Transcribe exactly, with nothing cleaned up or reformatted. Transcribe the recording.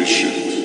mission.